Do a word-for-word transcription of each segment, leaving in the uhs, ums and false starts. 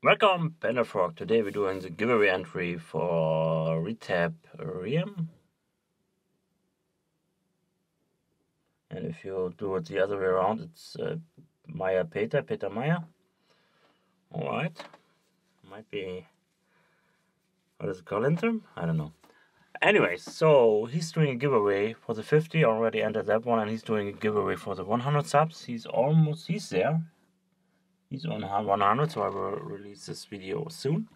Welcome, PandaFrog. Today we're doing the giveaway entry for RETEP one hundred. And if you do it the other way around, it's uh, Maya Peter, Peter Maya. Alright. Might be... what is it called, interim? I don't know. Anyways, so he's doing a giveaway for the fifty, already entered that one, and he's doing a giveaway for the one hundred subs. He's almost, he's there. He's on one hundred, so I will release this video soon.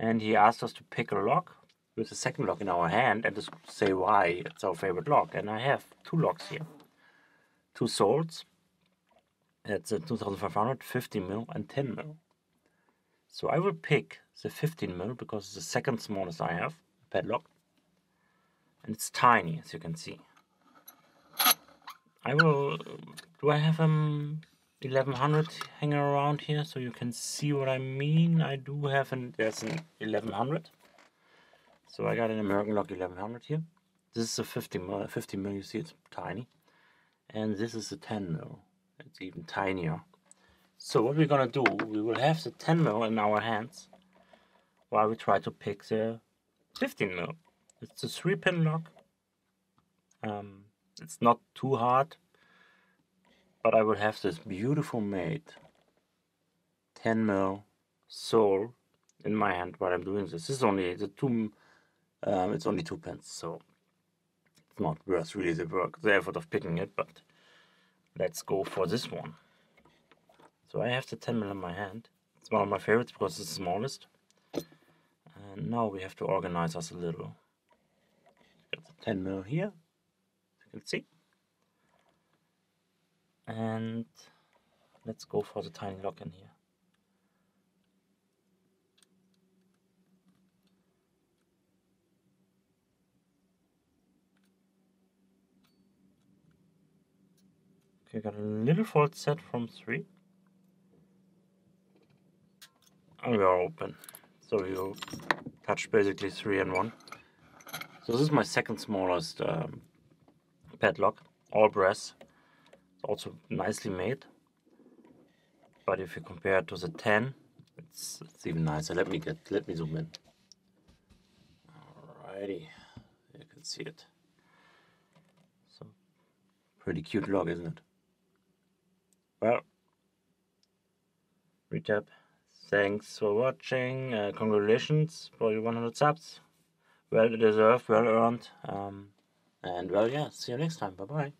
And he asked us to pick a lock with the second lock in our hand and just say why it's our favorite lock. And I have two locks here. Two Sols. That's a two thousand five hundred, fifteen mil and ten mil. So I will pick the fifteen mil because it's the second smallest I have, padlock. And it's tiny, as you can see. I will... do I have um eleven hundred hanging around here, so you can see what I mean? I do have an, there's an eleven hundred. So I got an American lock eleven hundred here. This is a fifty mil, you see it's tiny. And this is a ten mil, it's even tinier. So what we're gonna do, we will have the ten mil in our hands while we try to pick the fifteen mil. It's a three pin lock. Um, it's not too hard. But I will have this beautiful mate ten mil Sol in my hand while I'm doing this. This is only the two, um, it's only two pins, so it's not worth really the work, the effort of picking it. But let's go for this one. So I have the ten mil in my hand. It's one of my favorites because it's the smallest. And now we have to organize us a little. Got the ten mil here, as you can see. And let's go for the tiny lock in here. Okay, got a little fold set from three. And we are open. So you touch basically three and one. So this is my second smallest um, padlock, all brass. Also nicely made, but if you compare it to the ten, it's, it's even nicer. Let me get, let me zoom in. Alrighty, you can see it. So pretty cute log, isn't it? Well, RETEP, thanks for watching. Uh, congratulations for your one hundred subs. Well deserved, well earned, um, and well, yeah. See you next time. Bye bye.